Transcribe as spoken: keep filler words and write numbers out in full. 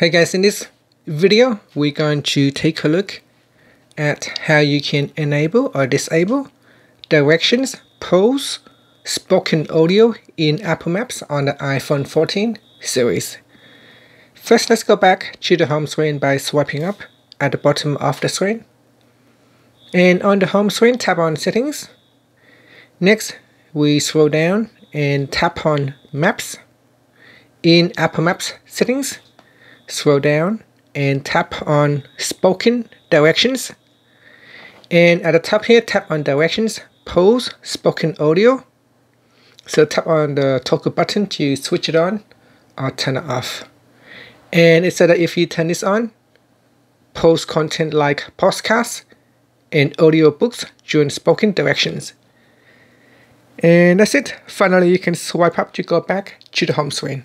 Hey guys, in this video we're going to take a look at how you can enable or disable directions, pause, spoken audio in Apple Maps on the iPhone fourteen series. First, let's go back to the home screen by swiping up at the bottom of the screen. And on the home screen, tap on Settings. Next, we scroll down and tap on Maps. In Apple Maps Settings, scroll down and tap on Spoken Directions, and at the top here tap on Directions, Pause, Spoken Audio. So tap on the toggle button to switch it on or turn it off, and it said that if you turn this on, post content like podcasts and audio books during spoken directions. And that's it. Finally, you can swipe up to go back to the home screen.